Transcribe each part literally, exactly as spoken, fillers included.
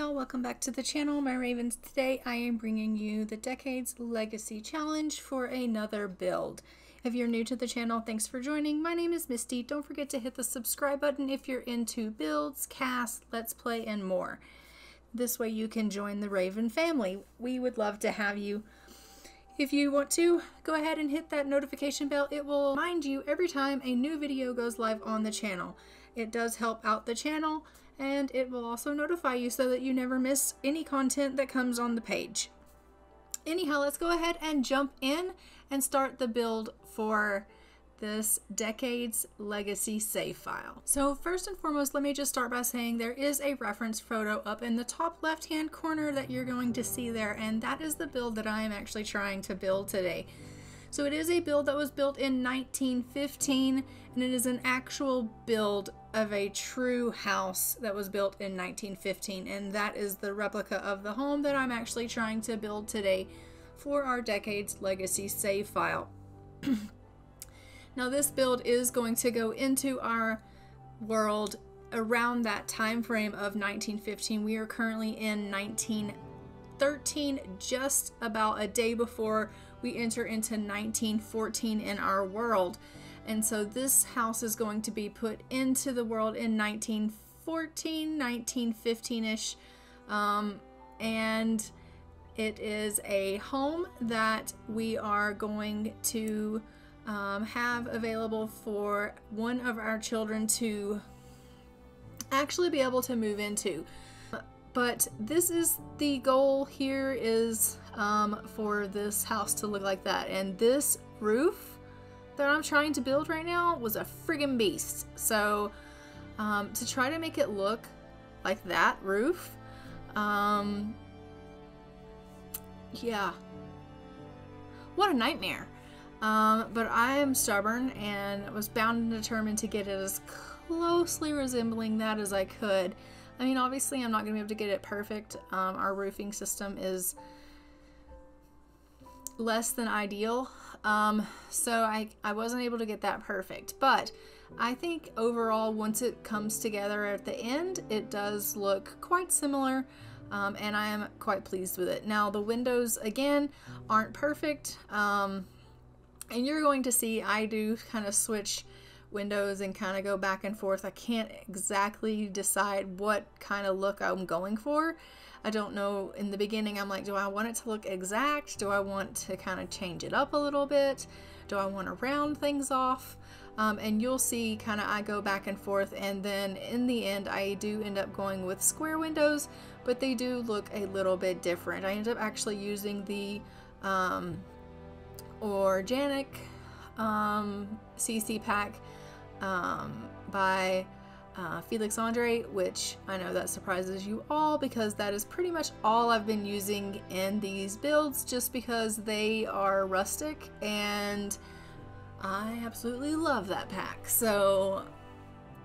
y'all, welcome back to the channel, my Ravens. Today I am bringing you the Decades Legacy Challenge for another build. If you're new to the channel, thanks for joining. My name is Misty. Don't forget to hit the subscribe button if you're into builds, casts, let's play, and more. This way you can join the Raven family. We would love to have you. If you want to, go ahead and hit that notification bell. It will remind you every time a new video goes live on the channel. It does help out the channel, and it will also notify you so that you never miss any content that comes on the page. Anyhow, let's go ahead and jump in and start the build for this Decades Legacy save file. So first and foremost, let me just start by saying there is a reference photo up in the top left-hand corner that you're going to see there, and that is the build that I am actually trying to build today. So it is a build that was built in nineteen fifteen, and it is an actual build of a true house that was built in nineteen fifteen, and that is the replica of the home that I'm actually trying to build today for our Decades Legacy save file. Now this build is going to go into our world around that time frame of nineteen fifteen. We are currently in nineteen thirteen, just about a day before we enter into nineteen fourteen in our world. And so this house is going to be put into the world in nineteen fourteen, nineteen fifteen-ish. Um, and it is a home that we are going to um, have available for one of our children to actually be able to move into. But this is the goal here, is um, for this house to look like that. And this roof that I'm trying to build right now was a friggin' beast. So um, to try to make it look like that roof, um, yeah, what a nightmare. Um, but I am stubborn and was bound and determined to get it as closely resembling that as I could. I mean, obviously I'm not going to be able to get it perfect. Um, our roofing system is less than ideal. Um, so I, I wasn't able to get that perfect, but I think overall once it comes together at the end, it does look quite similar. Um, and I am quite pleased with it. Now the windows again aren't perfect. Um, and you're going to see, I do kind of switch windows and kind of go back and forth. I can't exactly decide what kind of look I'm going for. I don't know, in the beginning I'm like, do I want it to look exact? Do I want to kind of change it up a little bit? Do I want to round things off? Um, and you'll see kind of I go back and forth, and then in the end I do end up going with square windows, but they do look a little bit different. I end up actually using the um, organic um, C C pack Um, by uh, Felix Andre, which I know that surprises you all because that is pretty much all I've been using in these builds, just because they are rustic and I absolutely love that pack. So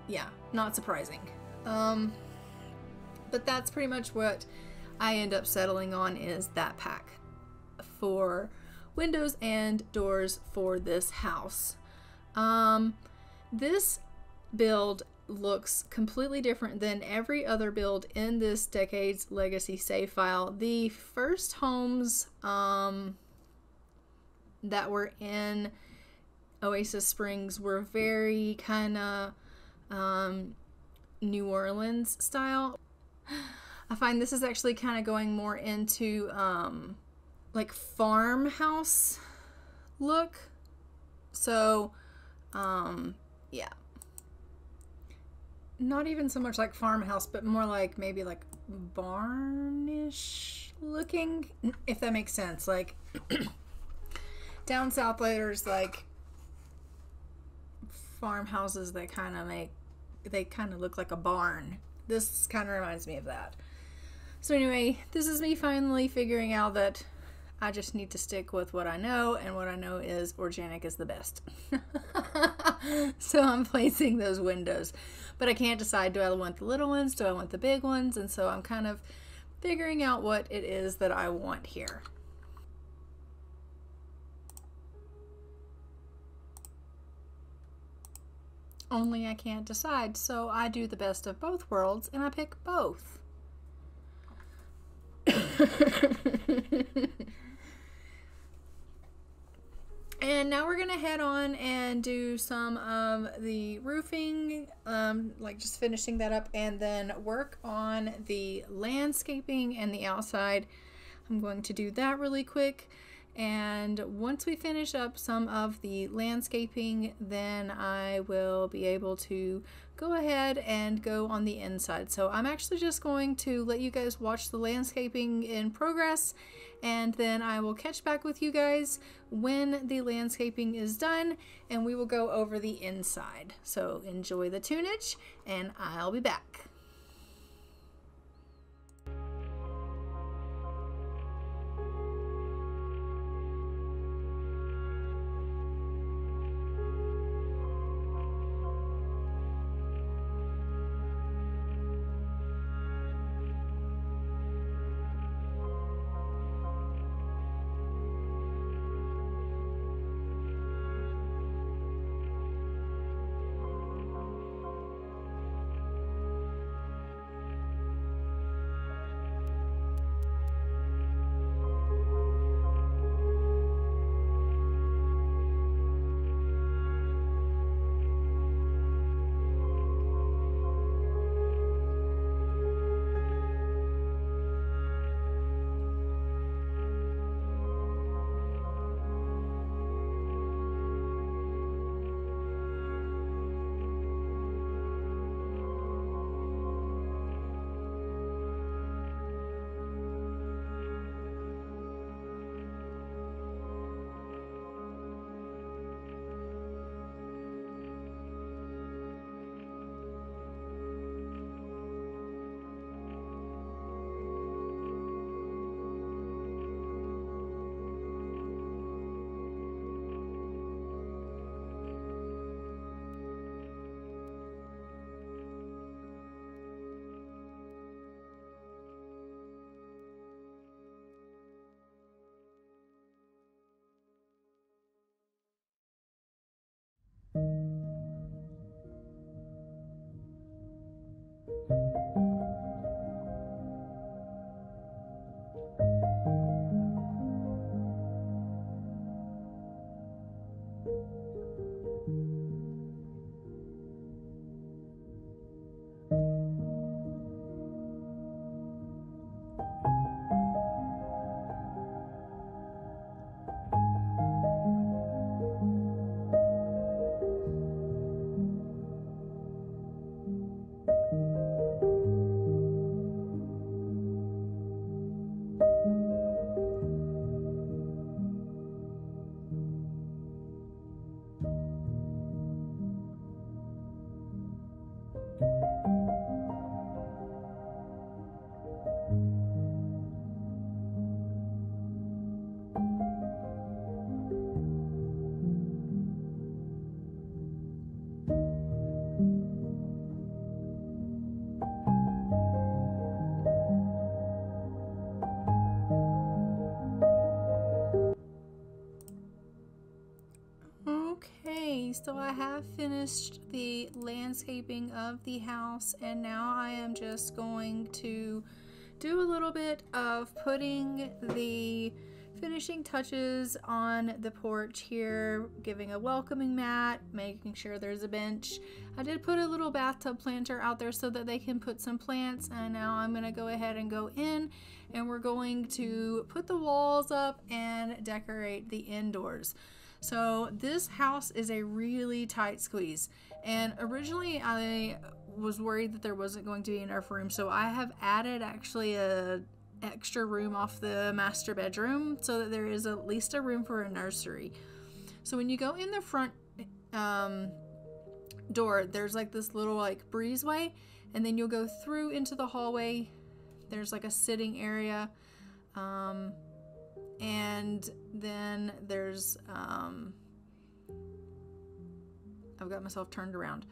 yeah, not surprising. Um, but that's pretty much what I end up settling on, is that pack for windows and doors for this house. Um, This build looks completely different than every other build in this Decades Legacy save file. The first homes um, that were in Oasis Springs were very kind of um, New Orleans style. I find this is actually kind of going more into um, like farmhouse look. So um, yeah, not even so much like farmhouse, but more like maybe like barnish looking, if that makes sense. Like down south there's like farmhouses that kind of make, they kind of look like a barn. This kind of reminds me of that. So anyway, this is me finally figuring out that I just need to stick with what I know, and what I know is organic is the best. So I'm placing those windows, but I can't decide, do I want the little ones, do I want the big ones? And so I'm kind of figuring out what it is that I want here. Only I can't decide, so I do the best of both worlds and I pick both. And now we're gonna head on and do some of the roofing, um, like just finishing that up, and then work on the landscaping and the outside. I'm going to do that really quick. And once we finish up some of the landscaping, then I will be able to go ahead and go on the inside. So I'm actually just going to let you guys watch the landscaping in progress, and then I will catch back with you guys when the landscaping is done and we will go over the inside. So enjoy the tunage and I'll be back. So I have finished the landscaping of the house, and now I am just going to do a little bit of putting the finishing touches on the porch here, giving a welcoming mat, making sure there's a bench. I did put a little bathtub planter out there so that they can put some plants, and now I'm going to go ahead and go in, and we're going to put the walls up and decorate the indoors. So this house is a really tight squeeze, and originally I was worried that there wasn't going to be enough room, so I have added actually a extra room off the master bedroom so that there is at least a room for a nursery. So when you go in the front um, door, there's like this little like breezeway, and then you'll go through into the hallway. There's like a sitting area, um, and then there's um I've got myself turned around.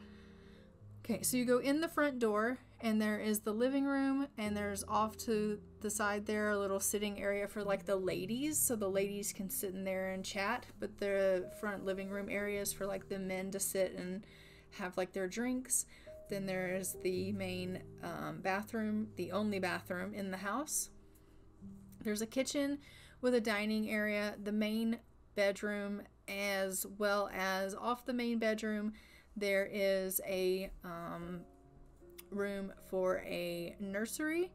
Okay, so you go in the front door and there is the living room, and there's off to the side there a little sitting area for like the ladies, so the ladies can sit in there and chat, but the front living room area is for like the men to sit and have like their drinks. Then there's the main um, bathroom, the only bathroom in the house. There's a kitchen with a dining area, the main bedroom, as well as off the main bedroom there is a um, room for a nursery.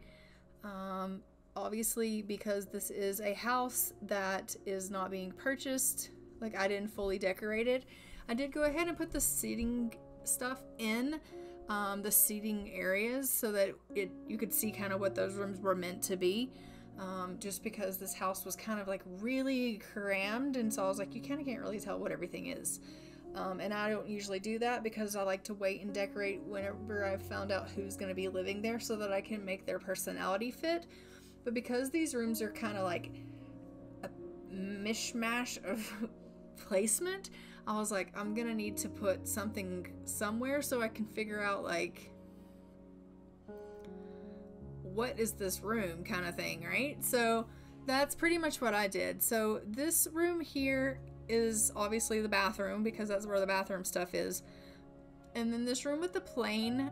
Um, obviously, because this is a house that is not being purchased, like I didn't fully decorate it. I did go ahead and put the seating stuff in um, the seating areas so that it you could see kind of what those rooms were meant to be. Um, just because this house was kind of like really crammed, and so I was like, you kind of can't really tell what everything is. Um, and I don't usually do that because I like to wait and decorate whenever I've found out who's going to be living there so that I can make their personality fit. But because these rooms are kind of like a mishmash of placement, I was like, I'm going to need to put something somewhere so I can figure out like, what is this room kind of thing, right? So that's pretty much what I did. So this room here is obviously the bathroom because that's where the bathroom stuff is. And then this room with the plain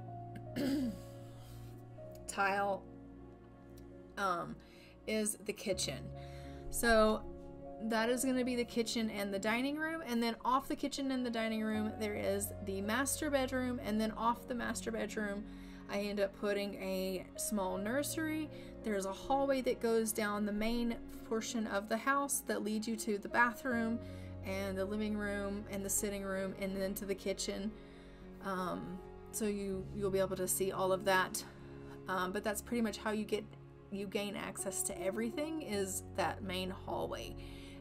tile um, is the kitchen. So that is going to be the kitchen and the dining room. And then off the kitchen and the dining room, there is the master bedroom. And then off the master bedroom, I end up putting a small nursery. There's a hallway that goes down the main portion of the house that leads you to the bathroom and the living room and the sitting room and then to the kitchen. Um, so you, you'll be able to see all of that. Um, but that's pretty much how you get you gain access to everything, is that main hallway.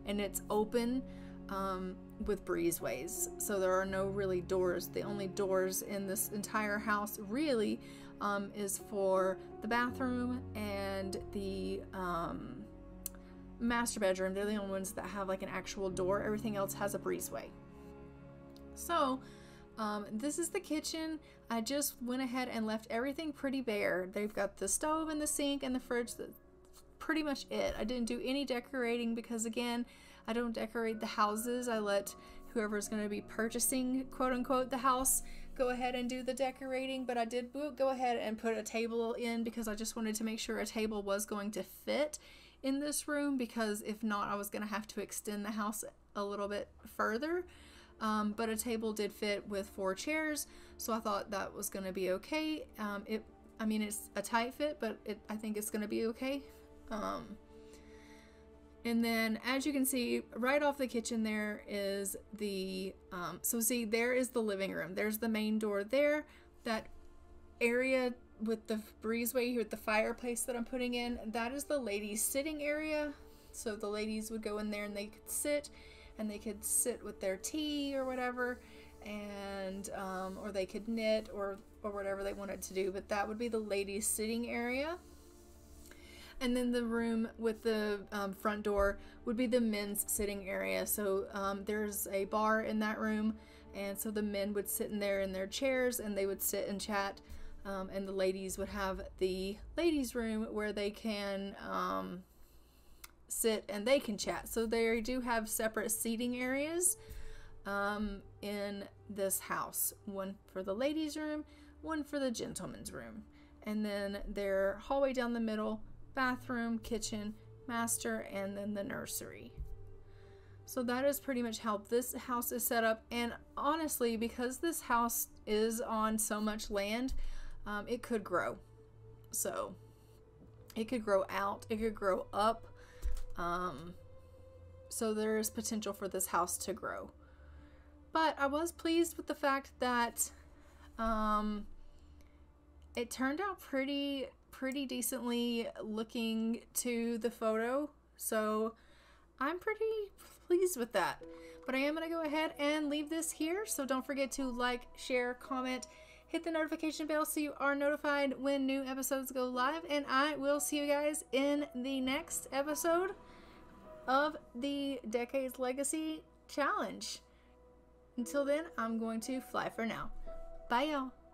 And it's open um, with breezeways, so there are no really doors. The only doors in this entire house really um, is for the bathroom and the um, master bedroom. They're the only ones that have like an actual door. Everything else has a breezeway. So um, this is the kitchen. I just went ahead and left everything pretty bare. They've got the stove and the sink and the fridge. That's pretty much it. I didn't do any decorating because, again, I don't decorate the houses. I let whoever's going to be purchasing, quote unquote, the house go ahead and do the decorating. But I did go ahead and put a table in because I just wanted to make sure a table was going to fit in this room, because if not, I was going to have to extend the house a little bit further. Um, but a table did fit with four chairs, so I thought that was going to be okay. Um, it, I mean, it's a tight fit, but it, I think it's going to be okay. Um, And then, as you can see, right off the kitchen there is the, um, so see, there is the living room. There's the main door there. That area with the breezeway here, with the fireplace that I'm putting in, that is the ladies' sitting area. So the ladies would go in there and they could sit, and they could sit with their tea or whatever, and, um, or they could knit or, or whatever they wanted to do. But that would be the ladies' sitting area. And then the room with the um, front door would be the men's sitting area. So um, there's a bar in that room, and so the men would sit in there in their chairs and they would sit and chat, um, and the ladies would have the ladies' room where they can um, sit and they can chat. So they do have separate seating areas um, in this house. One for the ladies' room, one for the gentleman's room. And then their hallway down the middle, bathroom, kitchen, master, and then the nursery. So that is pretty much how this house is set up. And honestly, because this house is on so much land, um, it could grow. So it could grow out, it could grow up. Um, so there is potential for this house to grow. But I was pleased with the fact that um, it turned out pretty pretty decently looking to the photo, so I'm pretty pleased with that. But I am going to go ahead and leave this here, so don't forget to like, share, comment, hit the notification bell so you are notified when new episodes go live, and I will see you guys in the next episode of the Decades Legacy Challenge. Until then, I'm going to fly for now. Bye y'all.